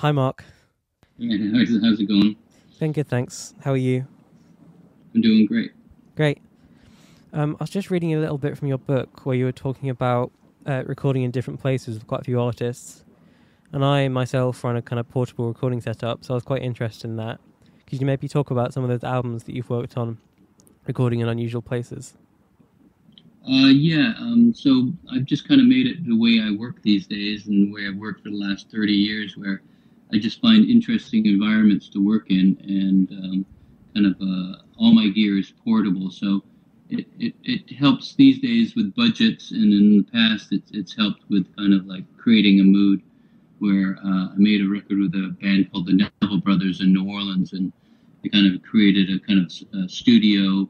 Hi, Mark. Yeah, how's it going? Doing good, thanks. How are you? I'm doing great. Great. I was just reading a little bit from your book where you were talking about recording in different places with quite a few artists. And I, myself, run a kind of portable recording setup, so I was quite interested in that. Could you maybe talk about some of those albums that you've worked on, recording in unusual places? So I've just kind of made it the way I work these days and the way I've worked for the last 30 years, where I just find interesting environments to work in, and all my gear is portable. So it helps these days with budgets, and in the past it's helped with kind of like creating a mood, where I made a record with a band called the Neville Brothers in New Orleans, and they kind of created a kind of a studio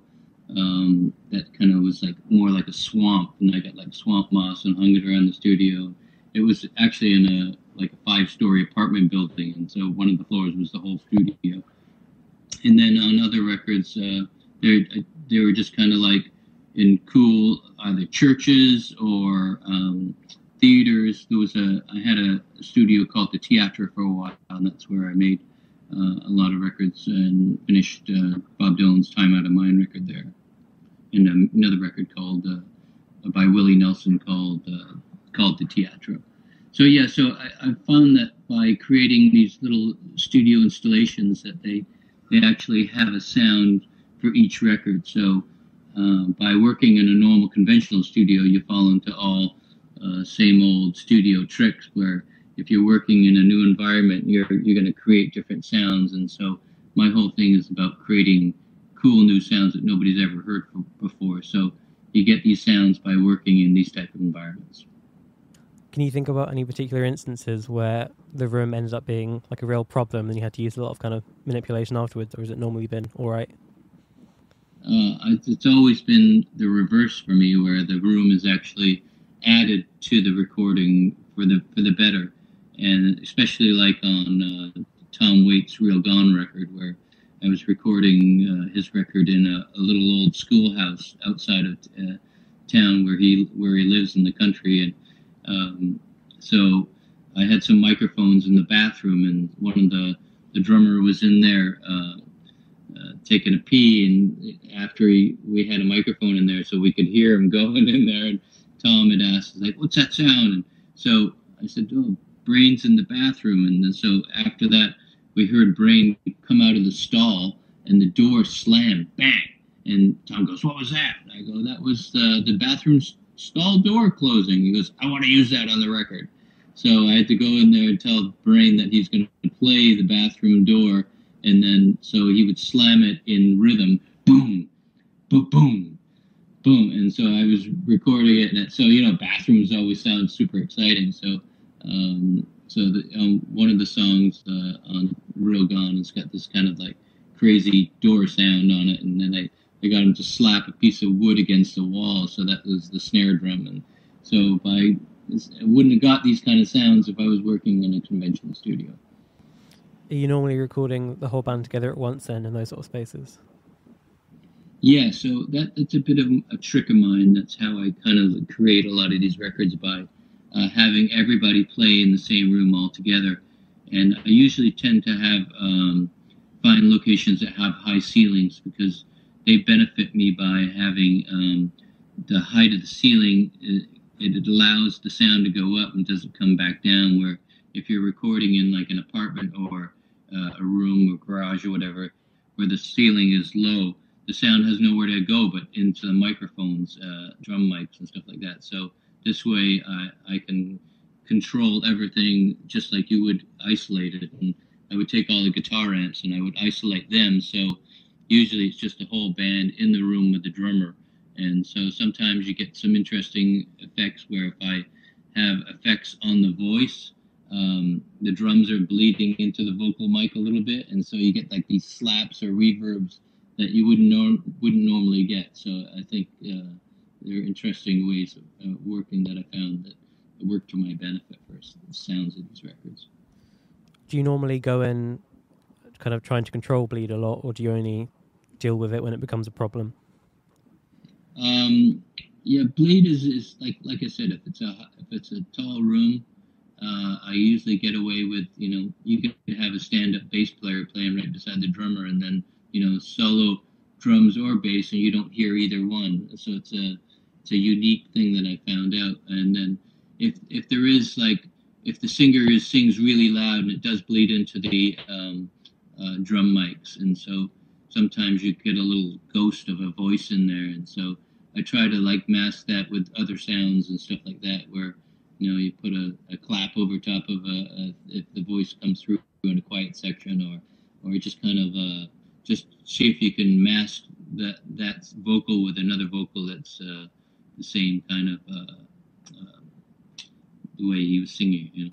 that kind of was like more like a swamp, and I got like swamp moss and hung it around the studio. It was actually in a 5-story apartment building, and so one of the floors was the whole studio. And then on other records, they were just kind of like in cool either churches or theaters. There was I had a studio called the Teatro for a while, and that's where I made a lot of records and finished Bob Dylan's Time Out of Mind record there, and another record called by Willie Nelson called the Teatro. So yeah, so I found that by creating these little studio installations, that they actually have a sound for each record. So by working in a normal conventional studio, you fall into all same old studio tricks, where if you're working in a new environment, you're going to create different sounds. And so my whole thing is about creating cool new sounds that nobody's ever heard before. So you get these sounds by working in these type of environments. Can you think about any particular instances where the room ended up being like a real problem and you had to use a lot of kind of manipulation afterwards, or has it normally been all right? It's always been the reverse for me, where the room is actually added to the recording for the better. And especially like on Tom Waits' Real Gone record, where I was recording his record in a little old schoolhouse outside of town where he lives in the country. And so I had some microphones in the bathroom, and one of the drummer was in there taking a pee, and after we had a microphone in there so we could hear him going in there, and Tom had asked, like, what's that sound? And so I said, oh, Brain's in the bathroom. And then, so after that, we heard Brain come out of the stall, and the door slammed, bang. And Tom goes, what was that? And I go, that was the bathroom stall door closing. He goes, I want to use that on the record. So I had to go in there and tell Brain that he's going to play the bathroom door. And then, so he would slam it in rhythm, boom, boom, boom, boom. And so I was recording it. And so, bathrooms always sound super exciting. So, one of the songs on Real Gone has got this kind of like crazy door sound on it. And then I got him to slap a piece of wood against the wall. So that was the snare drum. And so I wouldn't have got these kind of sounds if I was working in a conventional studio. Are you normally recording the whole band together at once then in those sort of spaces? Yeah, so that's a bit of a trick of mine. That's how I kind of create a lot of these records, by having everybody play in the same room all together. And I usually tend to have find locations that have high ceilings, because they benefit me by having the height of the ceiling. It allows the sound to go up and doesn't come back down, where if you're recording in like an apartment or a room or garage or whatever, where the ceiling is low, the sound has nowhere to go but into the microphones, drum mics and stuff like that. So this way I can control everything, just like you would isolate it. And I would take all the guitar amps and I would isolate them. So usually it's just the whole band in the room with the drummer. And so sometimes you get some interesting effects, where if I have effects on the voice, the drums are bleeding into the vocal mic a little bit, and so you get like these slaps or reverbs that you wouldn't normally get. So I think there are interesting ways of working that I found that worked to my benefit for the sounds of these records. Do you normally go in kind of trying to control bleed a lot, or do you only deal with it when it becomes a problem? Yeah, bleed is like I said, if it's a tall room, I usually get away with, you know, you can have a stand-up bass player playing right beside the drummer, and then, you know, solo drums or bass, and you don't hear either one. So it's a unique thing that I found out. And then if there is, like, if the singer sings really loud, and it does bleed into the drum mics, and so sometimes you get a little ghost of a voice in there, and so I try to, like, mask that with other sounds and stuff like that, where, you know, you put a clap over top of if the voice comes through in a quiet section, or just kind of just see if you can mask that vocal with another vocal that's the same kind of the way he was singing, you know.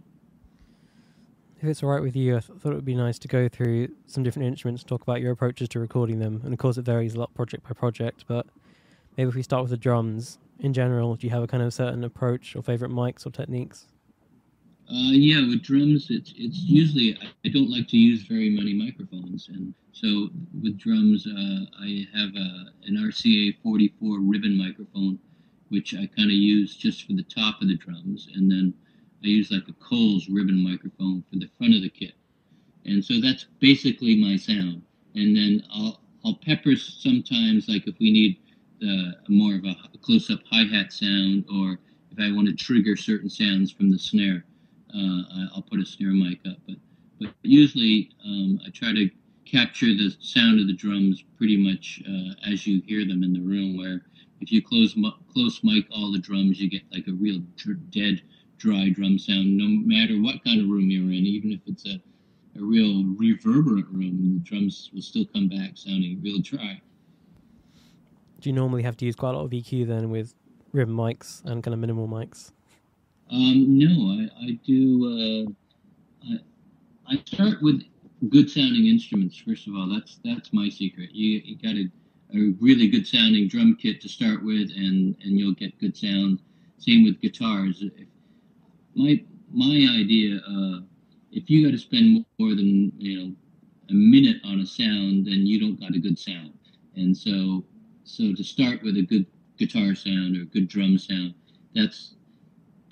If it's all right with you, I thought it would be nice to go through some different instruments, talk about your approaches to recording them, and of course it varies a lot project by project, but maybe if we start with the drums. In general, do you have a kind of certain approach or favorite mics or techniques? Yeah, with drums, it's usually, I don't like to use very many microphones, and so with drums, I have an RCA 44 ribbon microphone, which I kind of use just for the top of the drums, and then I use like a Coles ribbon microphone for the front of the kit, and so that's basically my sound. And then I'll pepper sometimes, like if we need more of a close-up hi-hat sound, or if I want to trigger certain sounds from the snare, I'll put a snare mic up. But usually I try to capture the sound of the drums pretty much as you hear them in the room, where if you close mic all the drums, you get like a real dead, dry drum sound, no matter what kind of room you're in. Even if it's a real reverberant room, the drums will still come back sounding real dry. Do you normally have to use quite a lot of EQ then with ribbon mics and kind of minimal mics? No, I do. I start with good sounding instruments first of all. That's my secret. You got a really good sounding drum kit to start with, and you'll get good sound. Same with guitars. My idea, if you got to spend more than, you know, a minute on a sound, then you don't got a good sound. And so to start with a good guitar sound or good drum sound, that's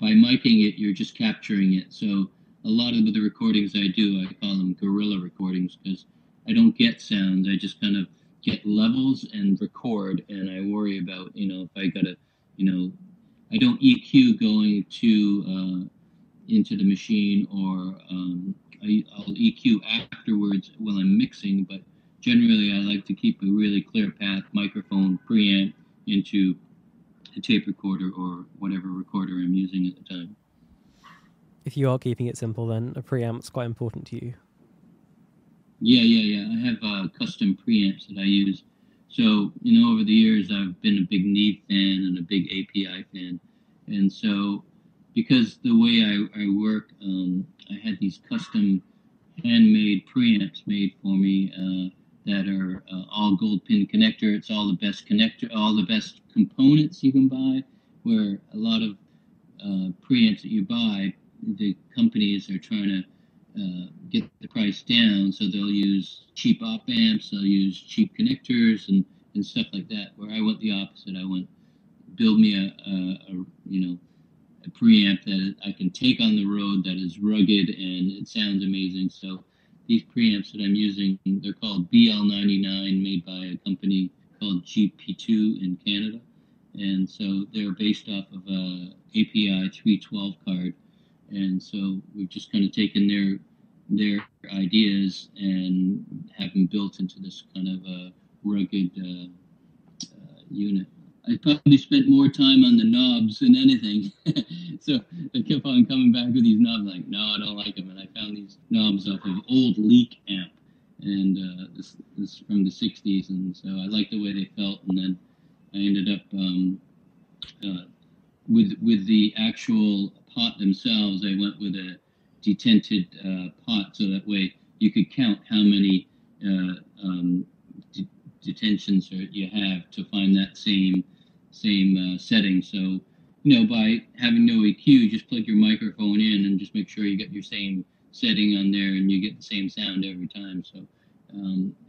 by micing it, you're just capturing it. So a lot of the recordings I do, I call them guerrilla recordings, because I don't get sounds. I just kind of get levels and record, and I worry about, you know, if I gotta, you know, I don't EQ going to into the machine, or I'll EQ afterwards while I'm mixing, but generally, I like to keep a really clear path, microphone, preamp, into a tape recorder or whatever recorder I'm using at the time. If you are keeping it simple, then a preamp's quite important to you. Yeah. I have custom preamps that I use. So, you know, over the years, I've been a big Neve fan and a big API fan. And so, because the way I work, I had these custom handmade preamps made for me, that are all gold pin connector. It's all the best connector, all the best components you can buy, where a lot of preamps that you buy, the companies are trying to get the price down, so they'll use cheap op amps, they'll use cheap connectors and stuff like that, where I went the opposite. I went, build me a you know, a preamp that I can take on the road, that is rugged and it sounds amazing. So these preamps that I'm using, they're called BL99, made by a company called GP2 in Canada. And so they're based off of a API 312 card. And so we've just kind of taken their ideas and have them built into this kind of a rugged unit. I probably spent more time on the knobs than anything. So I kept on coming back with these knobs, like, no, I don't like them. And I found these knobs off of old Leek amp, and this from the 60s. And so I liked the way they felt. And then I ended up with the actual pot themselves. I went with a detented pot, so that way you could count how many detentions you have to find that same setting. So, you know, by having no EQ, just plug your microphone in and just make sure you get your same setting on there, and you get the same sound every time. So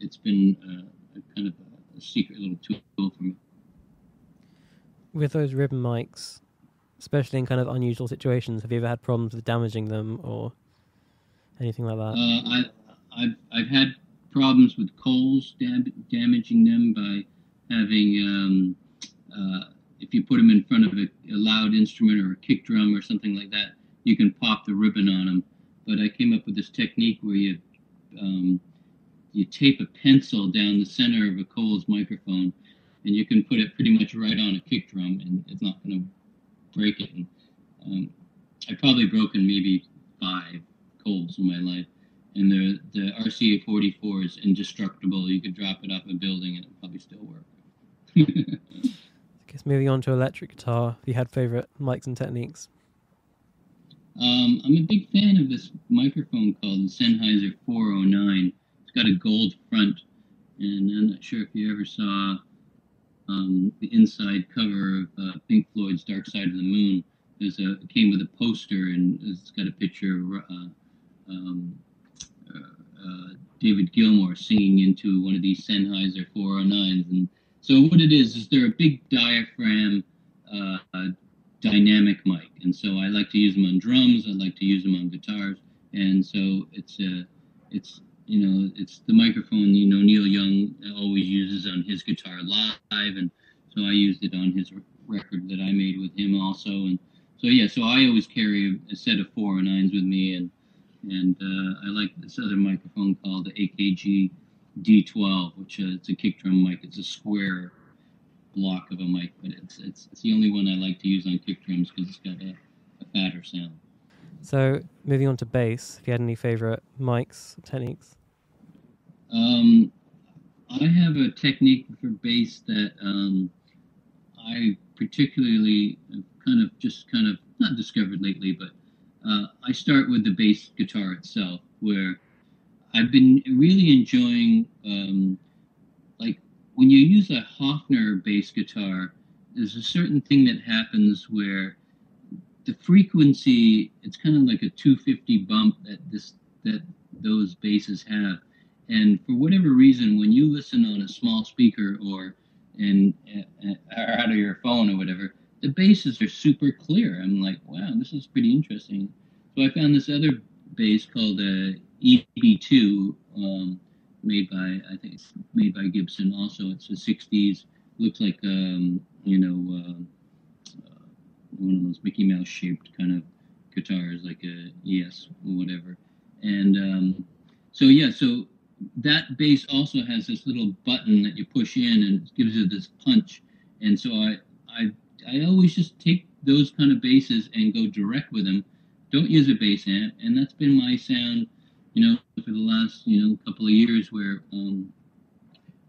it's been a kind of a secret little tool for me. With those ribbon mics, especially in kind of unusual situations? Have you ever had problems with damaging them or anything like that? I've had problems with Coles damaging them by having, if you put them in front of a loud instrument or a kick drum or something like that, you can pop the ribbon on them. But I came up with this technique where you tape a pencil down the center of a Coles microphone, and you can put it pretty much right on a kick drum, and it's not going to break it. And, I've probably broken maybe 5 Coles in my life, and the RCA 44 is indestructible. You could drop it off a building, and it would probably still work. I guess moving on to electric guitar, if you had favorite mics and techniques. I'm a big fan of this microphone called the Sennheiser 409. It's got a gold front, and I'm not sure if you ever saw the inside cover of Pink Floyd's Dark Side of the Moon. It came with a poster, and it's got a picture of David Gilmour singing into one of these Sennheiser 409s. And so what it is they're a big diaphragm dynamic mic, and so I like to use them on drums, I like to use them on guitars, and so it's the microphone Neil Young always uses on his guitar live, and so I used it on his record that I made with him also, and so yeah, so I always carry a set of 409s with me, and I like this other microphone called the AKG D12, which it's a kick drum mic. It's a square block of a mic, but it's the only one I like to use on kick drums because it's got a fatter sound. So moving on to bass, if you had any favorite mics, techniques? I have a technique for bass that I particularly kind of not discovered lately, but I start with the bass guitar itself, where I've been really enjoying when you use a Hofner bass guitar, there's a certain thing that happens where the frequency, it's kind of like a 250 bump that those basses have. And for whatever reason, when you listen on a small speaker or out of your phone or whatever, the basses are super clear. I'm like, wow, this is pretty interesting. So I found this other bass called a EB2, made by Gibson also. It's a 60s, looks like one of those Mickey Mouse shaped kind of guitars, like a ES or whatever. And so that bass also has this little button that you push in, and it gives you this punch. And so I always just take those kind of basses and go direct with them. Don't use a bass amp, and that's been my sound for the last, couple of years, where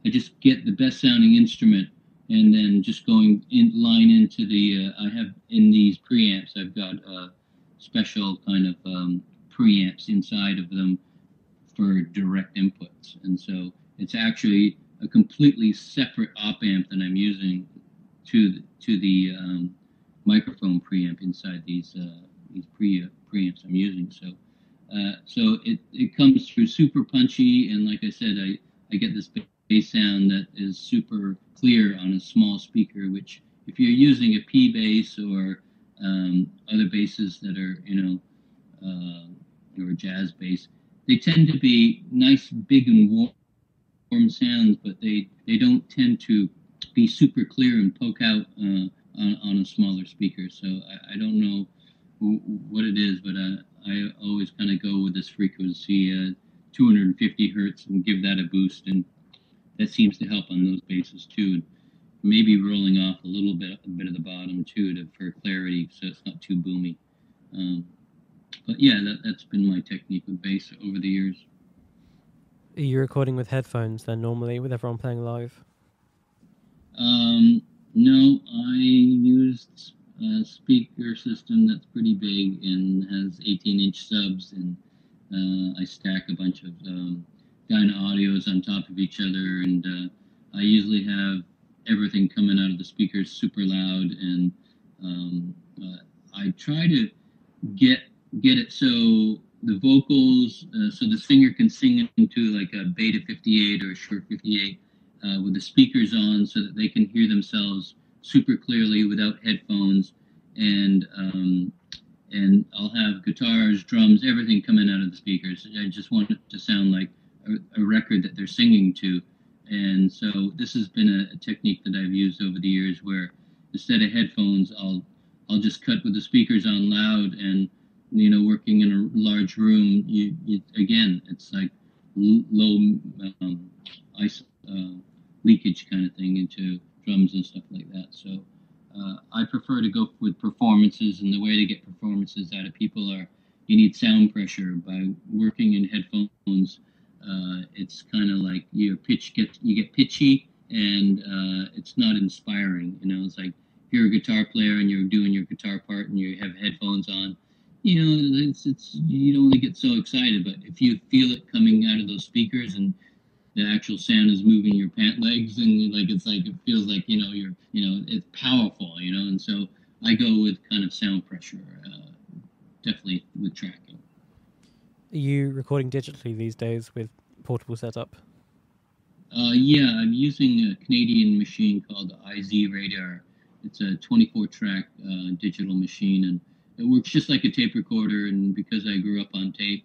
I just get the best sounding instrument and then just going in line into the, I have in these preamps, I've got special kind of preamps inside of them for direct inputs. And so it's actually a completely separate op amp that I'm using to the microphone preamp inside these preamps I'm using. So it comes through super punchy, and like I said, I get this bass sound that is super clear on a small speaker, which if you're using a P bass or other basses that are, or jazz bass, they tend to be nice, big and warm sounds, but they don't tend to be super clear and poke out on a smaller speaker. So I don't know what it is, but I always kind of go with this frequency, 250 hertz, and give that a boost, and that seems to help on those basses too. And maybe rolling off a bit of the bottom too, for clarity, so it's not too boomy. But yeah, that's been my technique with bass over the years. Are you recording with headphones then normally, with everyone playing live? No, I used a speaker system that's pretty big and has 18-inch subs, and I stack a bunch of Dyna Audios on top of each other, and I usually have everything coming out of the speakers super loud, and I try to get it so the vocals, so the singer can sing into like a Beta 58 or a Shure 58 with the speakers on, so that they can hear themselves super clearly without headphones, and I'll have guitars, drums, everything coming out of the speakers. I just want it to sound like a record that they're singing to. And so this has been a technique that I've used over the years, where instead of headphones, I'll just cut with the speakers on loud. And, you know, working in a large room, you again, it's like low leakage kind of thing into drums and stuff like that. So I prefer to go with performances, and the way to get performances out of people are you need sound pressure. By working in headphones, it's kind of like your pitch you get pitchy, and it's not inspiring. You know, it's like if you're a guitar player and you're doing your guitar part and you have headphones on, you know, it's you don't really get so excited. But if you feel it coming out of those speakers and the actual sound is moving your pant legs, and it feels like, you know, it's powerful, you know. And so I go with kind of sound pressure, definitely with tracking. Are you recording digitally these days with portable setup? Yeah, I'm using a Canadian machine called the IZ Radar. It's a 24-track digital machine, and it works just like a tape recorder. And because I grew up on tape,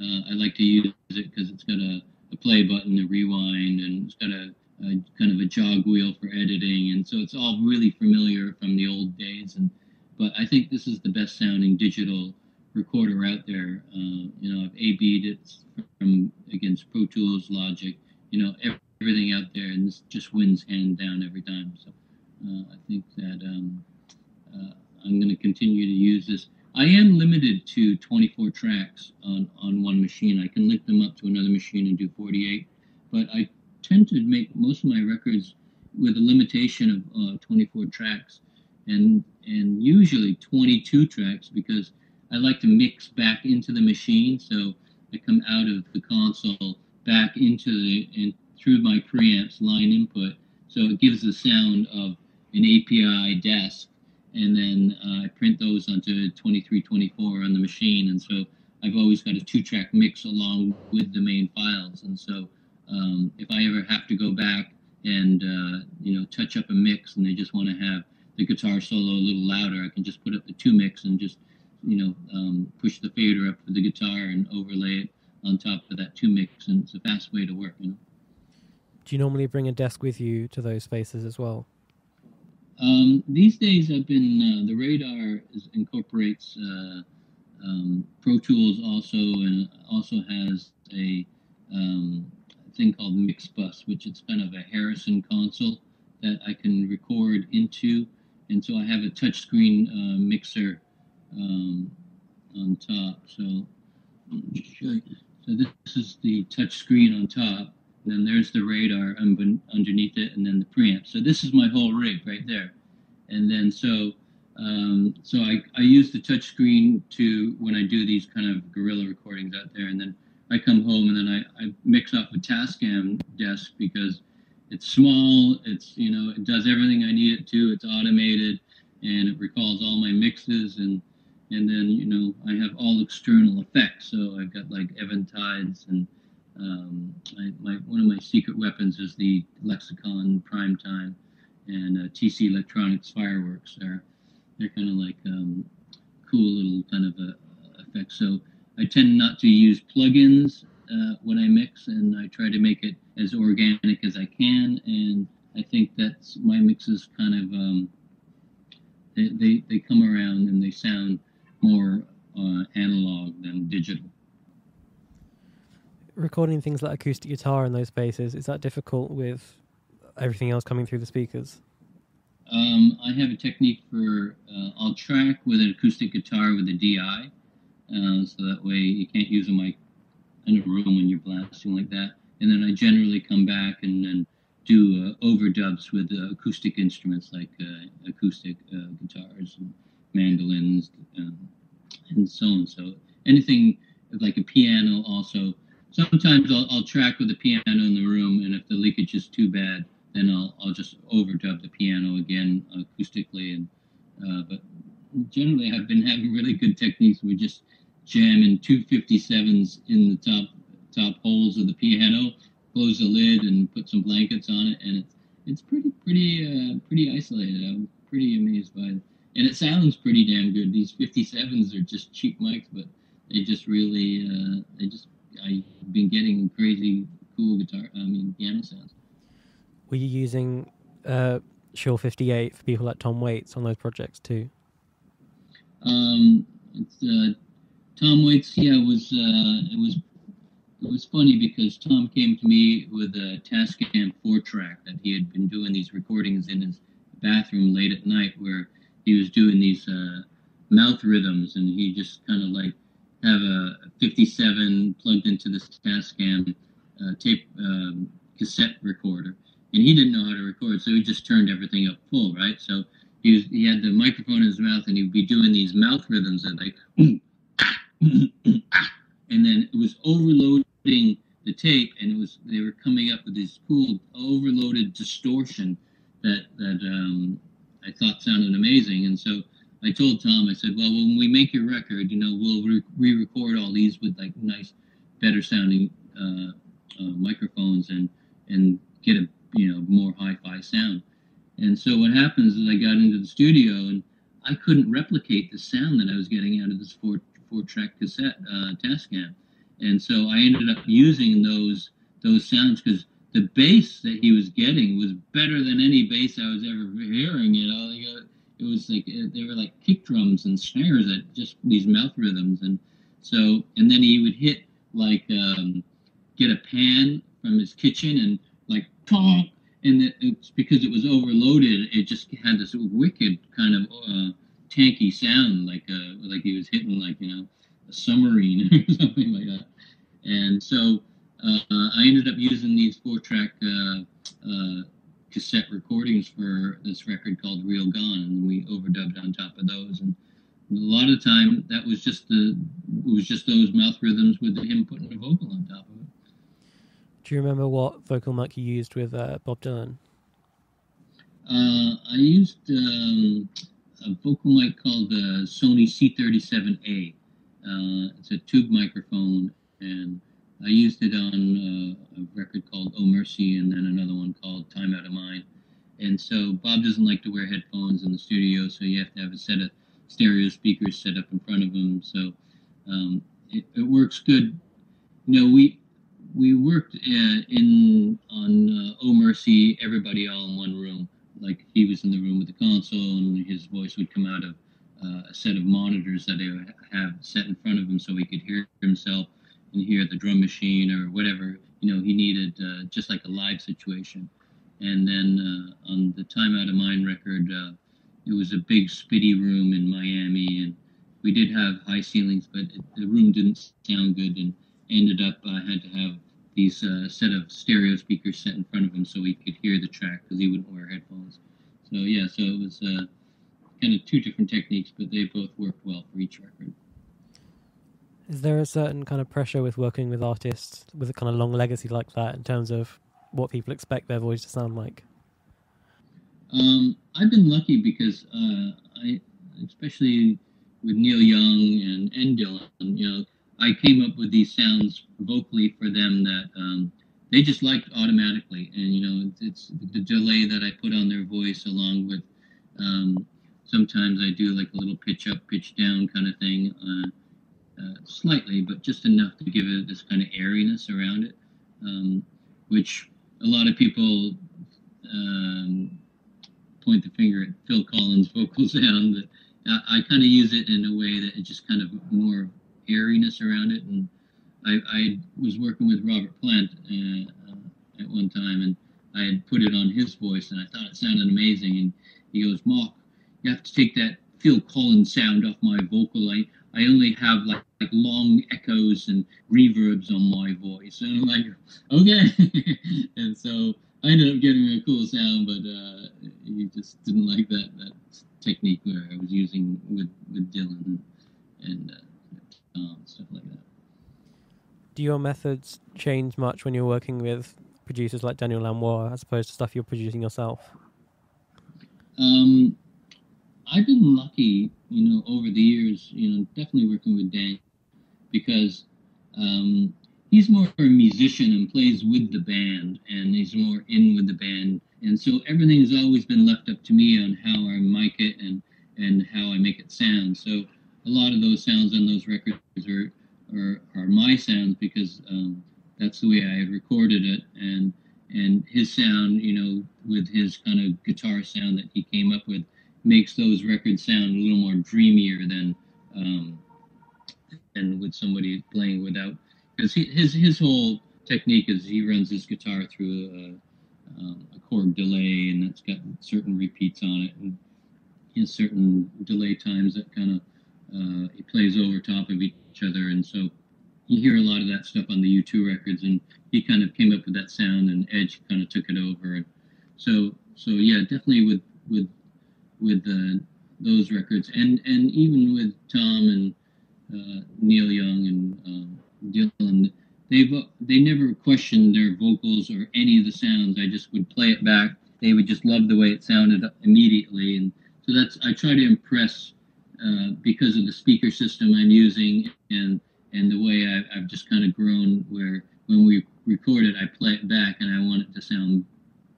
I like to use it because it's got a play button, a rewind, and it's got a kind of a jog wheel for editing, and so it's all really familiar from the old days. And but I think this is the best sounding digital recorder out there. You know, I've AB'd it from against Pro Tools, Logic, you know, everything out there, and this just wins hand down every time. So I think that I'm going to continue to use this. I am limited to 24 tracks on one machine. I can link them up to another machine and do 48, but I tend to make most of my records with a limitation of 24 tracks, and usually 22 tracks, because I like to mix back into the machine. So I come out of the console back into and through my preamps line input, so it gives the sound of an API desk. And then I print those onto 2324 on the machine. And so I've always got a 2-track mix along with the main files. And so if I ever have to go back and, you know, touch up a mix, and they just want to have the guitar solo a little louder, I can just put up the 2 mix and just, you know, push the fader up for the guitar and overlay it on top of that 2 mix. And it's a fast way to work, you know. Do you normally bring a desk with you to those spaces as well? These days I've been, the Radar incorporates Pro Tools also, and also has a thing called MixBus, which it's kind of a Harrison console that I can record into. And so I have a touchscreen mixer on top. So let me just show you. So this is the touchscreen on top. And then there's the Radar underneath it, and then the preamp. So this is my whole rig right there. And then so I use the touch screen to when I do these kind of guerrilla recordings out there. And then I come home, and then I mix off a Tascam desk, because it's small, it's, you know, it does everything I need it to, it's automated, and it recalls all my mixes. And then, you know, I have all external effects. So I've got like Eventides, and one of my secret weapons is the Lexicon Primetime and TC Electronics Fireworks. They're kind of like cool little kind of effects. So I tend not to use plugins when I mix, and I try to make it as organic as I can. And I think that's my mixes kind of they come around, and they sound more analog than digital. Recording things like acoustic guitar in those spaces, is that difficult with everything else coming through the speakers? I have a technique for I'll track with an acoustic guitar with a DI, so that way you can't use a mic in a room when you're blasting like that. And then I generally come back and then do overdubs with acoustic instruments, like acoustic guitars and mandolins and so on. So anything like a piano also. Sometimes I'll track with the piano in the room, and if the leakage is too bad, then I'll just overdub the piano again acoustically. And but generally, I've been having really good techniques. We just jam in 257s in the top holes of the piano, close the lid, and put some blankets on it, and it's pretty isolated. I'm pretty amazed by And it sounds pretty damn good. These 57s are just cheap mics, but they just really, I've been getting crazy cool piano sounds. Were you using Shure 58 for people like Tom Waits on those projects too? Tom Waits, yeah, it was funny because Tom came to me with a Tascam 4-track that he had been doing these recordings in his bathroom late at night where he was doing these mouth rhythms, and he just kind of like have a 57 plugged into this Tascam cassette recorder, and he didn't know how to record, so he just turned everything up full, right? So he had the microphone in his mouth, and he'd be doing these mouth rhythms and like, and then it was overloading the tape, and they were coming up with this cool overloaded distortion that I thought sounded amazing. And so I told Tom, I said, well, when we make your record, we'll re-record all these with like nice, better sounding microphones and get a more hi-fi sound. And so what happens is I got into the studio and I couldn't replicate the sound that I was getting out of this four-track cassette Tascam. And so I ended up using those sounds because the bass that he was getting was better than any bass I was ever hearing. It was like they were like kick drums and snares at just these mouth rhythms, and then he would hit like get a pan from his kitchen and like talk, and it's because it was overloaded. It just had this wicked kind of tanky sound, like he was hitting like a submarine or something like that, and so. I ended up using these 4-track cassette recordings for this record called Real Gone, and we overdubbed on top of those. And a lot of the time, that was just those mouth rhythms with him putting a vocal on top of it. Do you remember what vocal mic you used with Bob Dylan? I used a vocal mic called the Sony C37A. It's a tube microphone, and I used it on a record called Oh Mercy and then another one called Time Out of Mind. And so Bob doesn't like to wear headphones in the studio, so you have to have a set of stereo speakers set up in front of him. So it works good. We worked on Oh Mercy, everybody all in one room. Like he was in the room with the console, and his voice would come out of a set of monitors that they have set in front of him so he could hear himself and hear the drum machine or whatever, he needed, just like a live situation. And then on the Time Out of Mind record, it was a big spitty room in Miami, and we did have high ceilings, but the room didn't sound good, and ended up I had to have these set of stereo speakers set in front of him so he could hear the track because he wouldn't wear headphones. So yeah, so it was kind of two different techniques, but they both worked well for each record. Is there a certain kind of pressure with working with artists with a kind of long legacy like that in terms of what people expect their voice to sound like? I've been lucky because especially with Neil Young and Dylan, I came up with these sounds vocally for them that they just liked automatically. And, it's the delay that I put on their voice along with sometimes I do like a little pitch up, pitch down kind of thing. Slightly, but just enough to give it this kind of airiness around it, which a lot of people point the finger at Phil Collins' vocal sound. But I kind of use it in a way that it just kind of more airiness around it. And I was working with Robert Plant at one time, and I had put it on his voice, and I thought it sounded amazing. And he goes, "Mark, you have to take that Phil Collins sound off my vocal. I only have like long echoes and reverbs on my voice." And I'm like, okay. And so I ended up getting a cool sound, but he just didn't like that technique where I was using with Dylan and stuff like that. Do your methods change much when you're working with producers like Daniel Lanois as opposed to stuff you're producing yourself? I've been lucky, over the years, definitely working with Dan, because he's more of a musician and plays with the band, and he's more in with the band. And so everything has always been left up to me on how I mic it and and how I make it sound. So a lot of those sounds on those records are my sounds, because that's the way I had recorded it, and his sound, you know, with his kind of guitar sound that he came up with, makes those records sound a little more dreamier than with somebody playing without, because his whole technique is he runs his guitar through a chord delay, and that's got certain repeats on it, and he has certain delay times that kind of he plays over top of each other, and so you hear a lot of that stuff on the U2 records, and he kind of came up with that sound, and Edge kind of took it over, and so yeah, definitely with those records, and even with Tom and Neil Young and Dylan, they never questioned their vocals or any of the sounds. I just would play it back. They would just love the way it sounded immediately, and so that's, I try to impress because of the speaker system I'm using and the way I've just kind of grown, where when we record it, I play it back and I want it to sound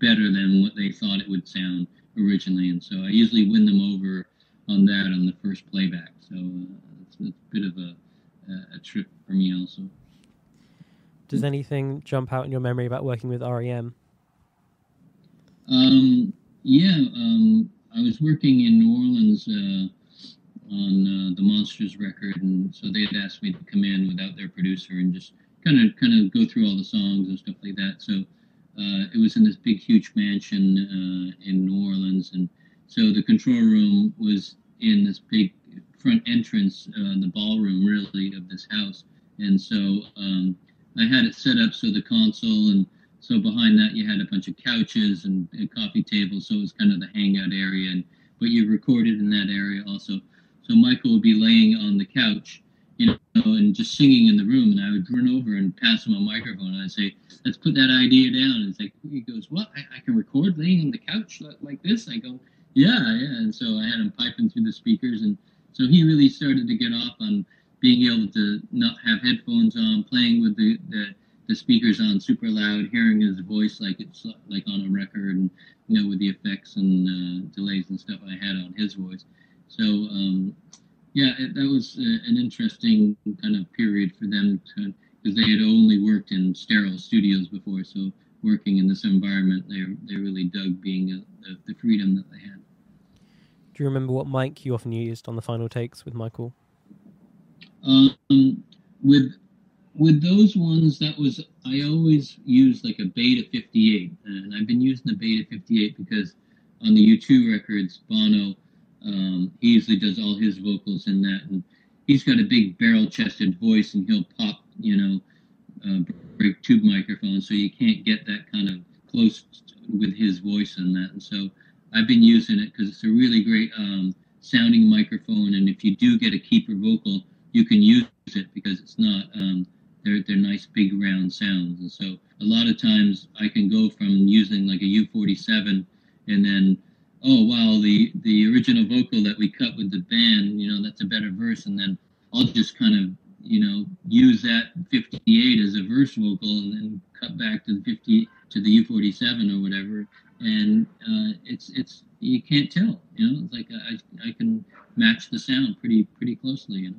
better than what they thought it would sound originally, and so I usually win them over on that on the first playback. So it's a bit of a trip for me also. Does anything jump out in your memory about working with REM? I was working in New Orleans on the Monsters record, and so they had asked me to come in without their producer and just kind of go through all the songs and stuff like that. So it was in this big, huge mansion in New Orleans, and so the control room was in this big front entrance, the ballroom really of this house, and so I had it set up so the console, and so behind that you had a bunch of couches and coffee tables, so it was kind of the hangout area, but you recorded in that area also. So Michael would be laying on the couch, you know, and just singing in the room, and I would run over and pass him a microphone, and I'd say, let's put that idea down. And it's like, he goes, what? I can record laying on the couch like this? I go, yeah. And so I had him piping through the speakers, and so he really started to get off on being able to not have headphones on, playing with the speakers on super loud, hearing his voice like it's like on a record, and, you know, with the effects and delays and stuff I had on his voice. So, that was an interesting kind of period for them, because they had only worked in sterile studios before. So working in this environment, they really dug being the freedom that they had. Do you remember what mic you often used on the final takes with Michael? With those ones, I always used like a Beta 58, and I've been using the Beta 58 because on the U2 records, Bono, he usually does all his vocals in that, and he's got a big barrel-chested voice, and he'll pop, you know, break tube microphones, so you can't get that kind of close with his voice in that. And so I've been using it because it's a really great sounding microphone, and if you do get a keeper vocal, you can use it because it's not they're nice big round sounds. And so a lot of times I can go from using like a U47 and then, oh, wow, the original vocal that we cut with the band, you know, that's a better verse. And then I'll just kind of, you know, use that 58 as a verse vocal and then cut back to the U47 or whatever. And it's you can't tell, you know, it's like I can match the sound pretty closely, you know.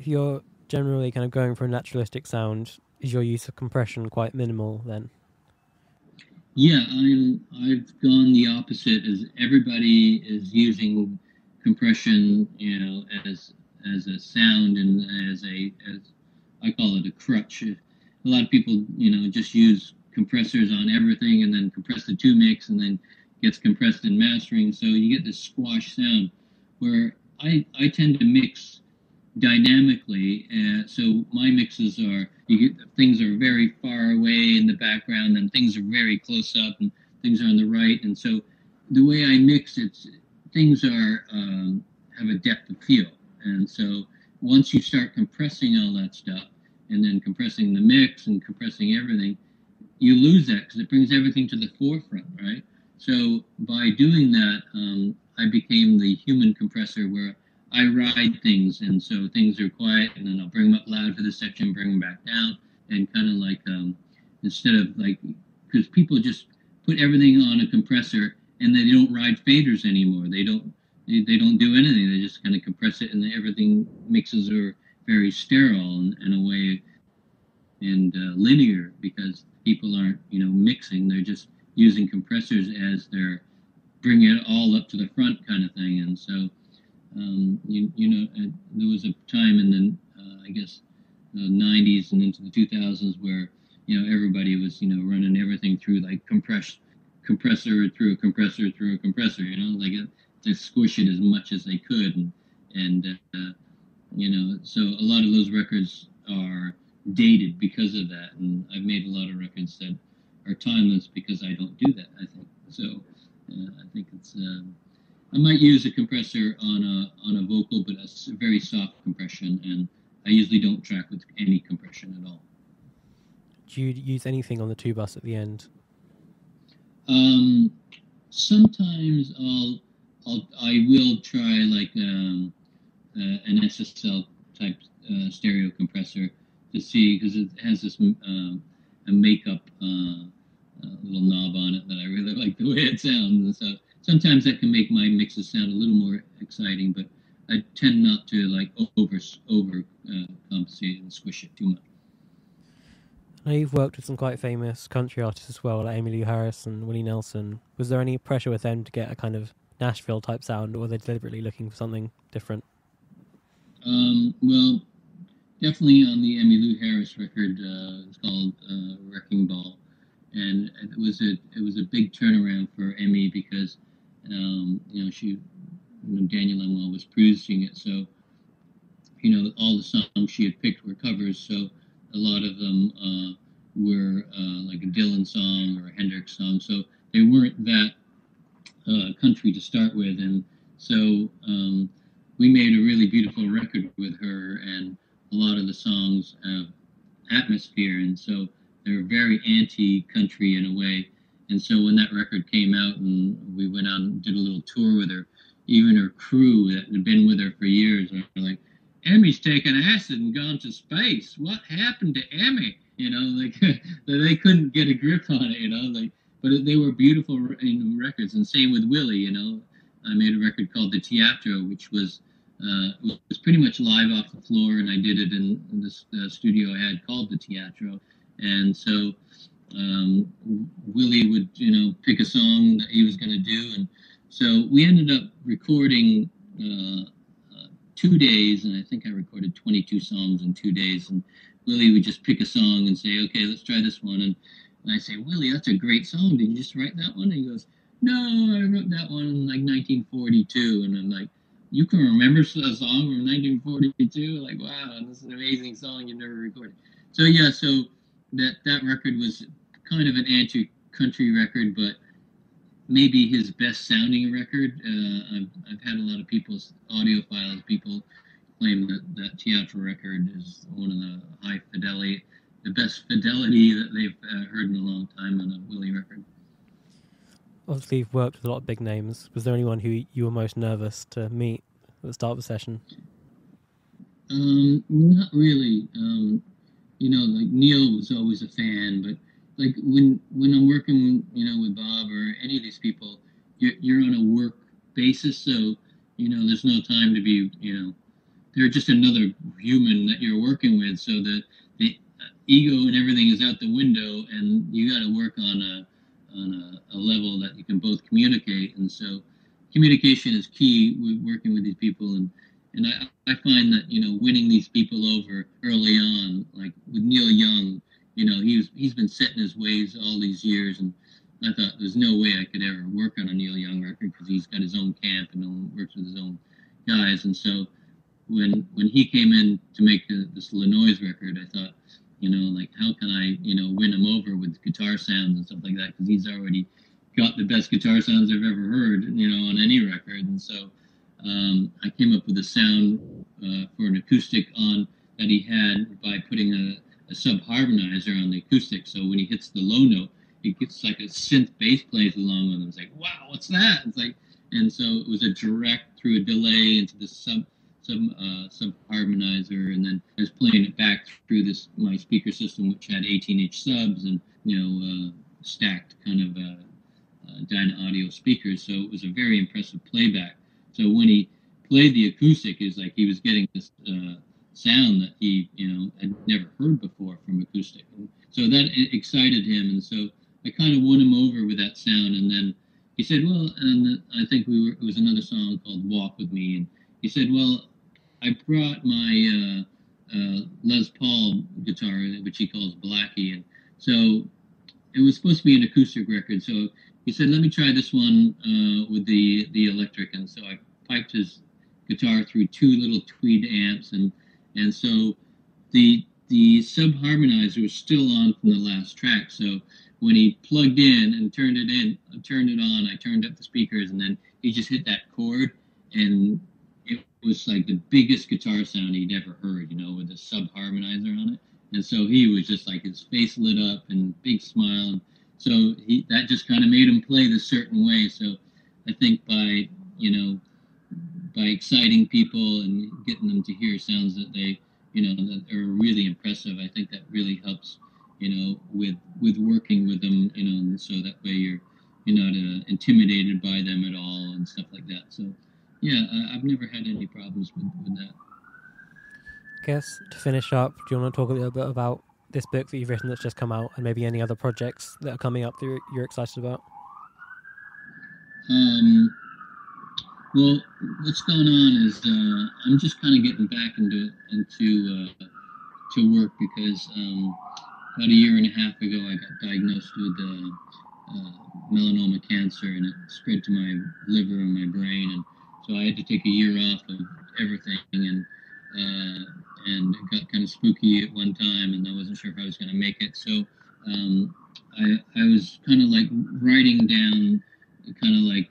If you're generally kind of going for a naturalistic sound, is your use of compression quite minimal then? Yeah, I've gone the opposite, as everybody is using compression, you know, as a sound and as I call it a crutch. A lot of people, you know, just use compressors on everything and then compress the two mix and then gets compressed in mastering. So you get this squash sound where I tend to mix dynamically. So my mixes are, you get things are very far away in the background and things are very close up and things are on the right. And so the way I mix, it's things are have a depth of feel. And so once you start compressing all that stuff and then compressing the mix and compressing everything, you lose that because it brings everything to the forefront, right? So by doing that, I became the human compressor where I ride things, and so things are quiet, and then I'll bring them up loud for this section, bring them back down, and kind of like, instead of like, because people just put everything on a compressor and they don't ride faders anymore. They don't do anything. They just kind of compress it, and everything mixes are very sterile in a way, and linear, because people aren't, mixing. They're just using compressors as they're bringing it all up to the front kind of thing. And so, there was a time in the, the 90s and into the 2000s where, everybody was, running everything through like compressor through a compressor, like to squish it as much as they could. So a lot of those records are dated because of that. And I've made a lot of records that are timeless because I don't do that, I think. So I think it's, I might use a compressor on a vocal, but a very soft compression. And I usually don't track with any compression at all. Do you use anything on the two bus at the end? Sometimes I will try like an SSL type stereo compressor to see, because it has this a makeup little knob on it that I really like the way it sounds. And so sometimes that can make my mixes sound a little more exciting, but I tend not to like over compensate and squish it too much. I know you've worked with some quite famous country artists as well, like Emmylou Harris and Willie Nelson. Was there any pressure with them to get a kind of Nashville type sound, or were they deliberately looking for something different? Well, definitely on the Emmylou Harris record, it's called Wrecking Ball, and it was a big turnaround for Emmy because Daniel Lanois was producing it, so all the songs she had picked were covers, so a lot of them were like a Dylan song or a Hendrix song, so they weren't that country to start with. And so we made a really beautiful record with her, and a lot of the songs have atmosphere, and so they're very anti-country in a way. And so when that record came out and we went out and did a little tour with her, even her crew that had been with her for years were like, Emmy's taken acid and gone to space. What happened to Emmy? They couldn't get a grip on it, but they were beautiful records. And same with Willie, I made a record called the Teatro, which was pretty much live off the floor. And I did it in this studio I had called the Teatro. And so Willie would, pick a song that he was going to do. And so we ended up recording 2 days, and I think I recorded 22 songs in 2 days. And Willie would just pick a song and say, okay, let's try this one. And I say, Willie, that's a great song. Did you just write that one? And he goes, no, I wrote that one in like 1942. And I'm like, you can remember a song from 1942? Like, wow, this is an amazing song you've never recorded. So yeah, so that record was kind of an anti-country record, but maybe his best sounding record. I've had a lot of people's audiophiles, people claim that Teatro record is one of the high fidelity, the best fidelity that they've heard in a long time on a Willie record. Obviously, you've worked with a lot of big names. Was there anyone who you were most nervous to meet at the start of the session? Not really. Like Neil was always a fan, but like when I'm working, with Bob or any of these people, you're on a work basis, so there's no time to be, they're just another human that you're working with, so the ego and everything is out the window, and you got to work on a level that you can both communicate. And so communication is key with working with these people, and I find that winning these people over early on, like with Neil Young, he's been set in his ways all these years, and I thought there's no way I could ever work on a Neil Young record because he's got his own camp and works with his own guys. And so when he came in to make this Lanois record, I thought, like how can I win him over with guitar sounds and stuff like that, because he's already got the best guitar sounds I've ever heard on any record. And so I came up with a sound for an acoustic on that he had by putting a sub-harmonizer on the acoustic, so when he hits the low note, it gets like a synth bass plays along with him. It's like, wow, what's that? It's like, and so it was a direct through a delay into the sub-harmonizer, and then I was playing it back through my speaker system, which had 18-inch subs and stacked kind of Dyna Audio speakers, so it was a very impressive playback. So when he played the acoustic, it was like he was getting this sound that he, had never heard before from acoustic. And so that excited him, and so I kind of won him over with that sound. And then he said, well, and I think it was another song called Walk With Me, and he said, well, I brought my Les Paul guitar, which he calls Blackie, and so it was supposed to be an acoustic record. So he said, let me try this one with the electric. And so I piped his guitar through two little tweed amps, and so the subharmonizer was still on from the last track. So when he plugged in and turned it on, I turned up the speakers, and then he just hit that chord, and it was like the biggest guitar sound he'd ever heard, with the subharmonizer on it. And so he was just like, his face lit up and big smile. So that just kind of made him play this certain way. So I think by, by exciting people and getting them to hear sounds that they, that are really impressive, I think that really helps, with working with them, so that way you're not intimidated by them at all and stuff like that. So yeah, I've never had any problems with that. I guess to finish up, do you want to talk a little bit about this book that you've written that's just come out, and maybe any other projects that are coming up that you're excited about? Well, what's going on is I'm just kind of getting back into work, because about a year and a half ago I got diagnosed with melanoma cancer, and it spread to my liver and my brain, and so I had to take a year off of everything, and it got kind of spooky at one time, and I wasn't sure if I was going to make it. So I was kind of like writing down kind of like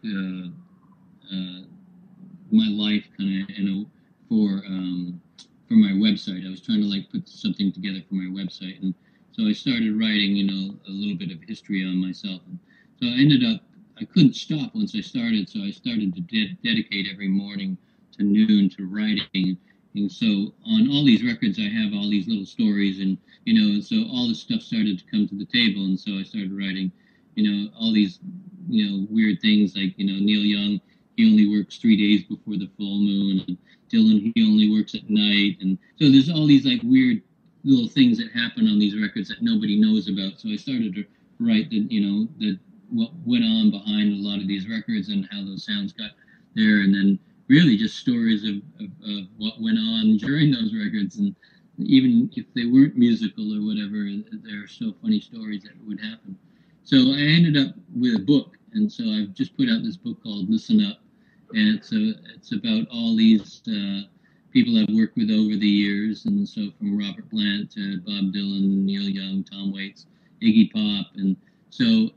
my life kind of for my website. I was trying to like put something together for my website, and so I started writing a little bit of history on myself. And so I ended up, I couldn't stop once I started, so I started to dedicate every morning to noon to writing. And so on all these records, I have all these little stories, and, and so all this stuff started to come to the table. And so I started writing, all these, weird things like, Neil Young, he only works 3 days before the full moon, and Dylan, he only works at night. And so there's all these like weird little things that happen on these records that nobody knows about. So I started to write what went on behind a lot of these records and how those sounds got there. And then really just stories of what went on during those records, and even if they weren't musical or whatever, there are so funny stories that would happen. So I ended up with a book, and so I've just put out this book called Listen Up, and it's about all these people I've worked with over the years, and so from Robert Plant to Bob Dylan, Neil Young, Tom Waits, Iggy Pop, and so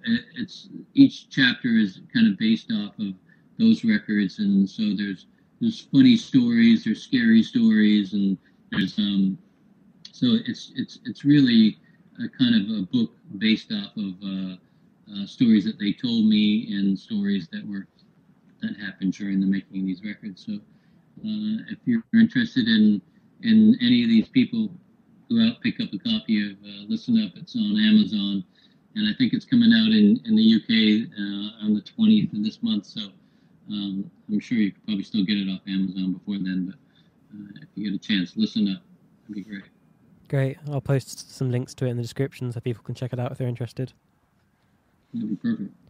each chapter is kind of based off of those records, and so there's funny stories, there's scary stories, and there's so it's really a kind of a book based off of stories that they told me, and stories that happened during the making of these records. So if you're interested in any of these people, go out, pick up a copy of Listen Up. It's on Amazon, and I think it's coming out in the UK on the 20th of this month. So I'm sure you could probably still get it off Amazon before then, but if you get a chance, Listen Up. That'd be great. Great. I'll post some links to it in the description so people can check it out if they're interested. That'd be perfect.